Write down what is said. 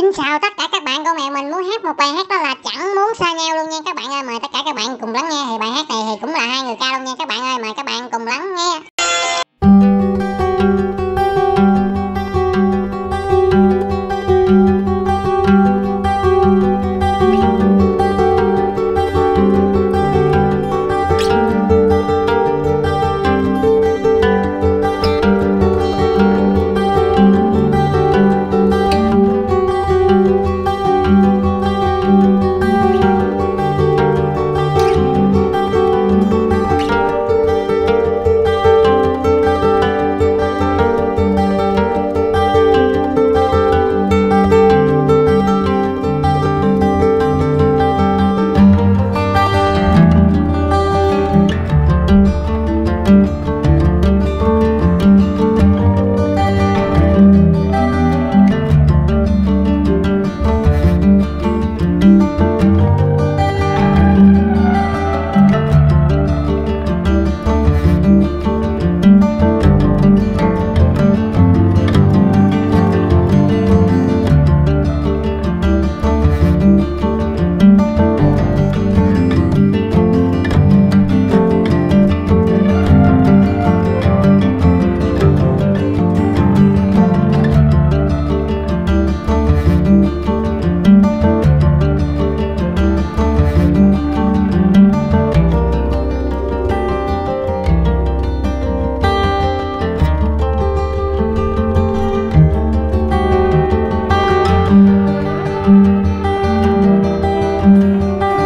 Xin chào tất cả các bạn, con mèo mình muốn hát một bài hát đó là Chẳng Muốn Xa Nhau luôn nha các bạn ơi. Mời tất cả các bạn cùng lắng nghe. Thì bài hát này thì cũng là hai người ca luôn nha các bạn ơi. Mời các bạn cùng lắng nghe.